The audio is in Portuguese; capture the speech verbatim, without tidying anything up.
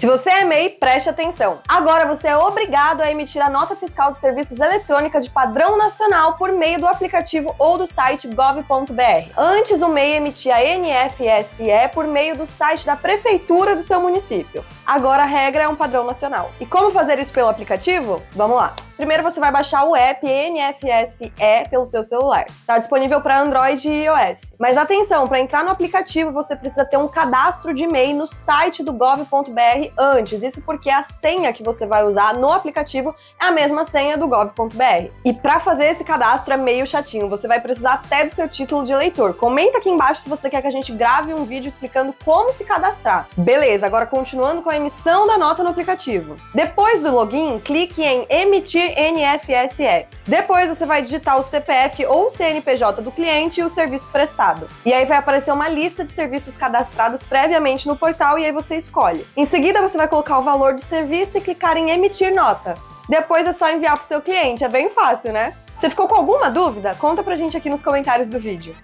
Se você é M E I, preste atenção. Agora você é obrigado a emitir a nota fiscal de serviços eletrônica de padrão nacional por meio do aplicativo ou do site gov ponto br. Antes, o M E I emitia a N F S E por meio do site da prefeitura do seu município. Agora a regra é um padrão nacional. E como fazer isso pelo aplicativo? Vamos lá. Primeiro você vai baixar o app N F S E pelo seu celular. Está disponível para Android e iOS. Mas atenção, para entrar no aplicativo você precisa ter um cadastro de M E I no site do gov ponto br antes. Isso porque a senha que você vai usar no aplicativo é a mesma senha do gov ponto br. E para fazer esse cadastro é meio chatinho. Você vai precisar até do seu título de eleitor. Comenta aqui embaixo se você quer que a gente grave um vídeo explicando como se cadastrar. Beleza, agora continuando com a emissão da nota no aplicativo. Depois do login, clique em Emitir N F S E. Depois você vai digitar o C P F ou o C N P J do cliente e o serviço prestado. E aí vai aparecer uma lista de serviços cadastrados previamente no portal e aí você escolhe. Em seguida você vai colocar o valor do serviço e clicar em emitir nota. Depois é só enviar para o seu cliente, é bem fácil, né? Você ficou com alguma dúvida? Conta pra gente aqui nos comentários do vídeo.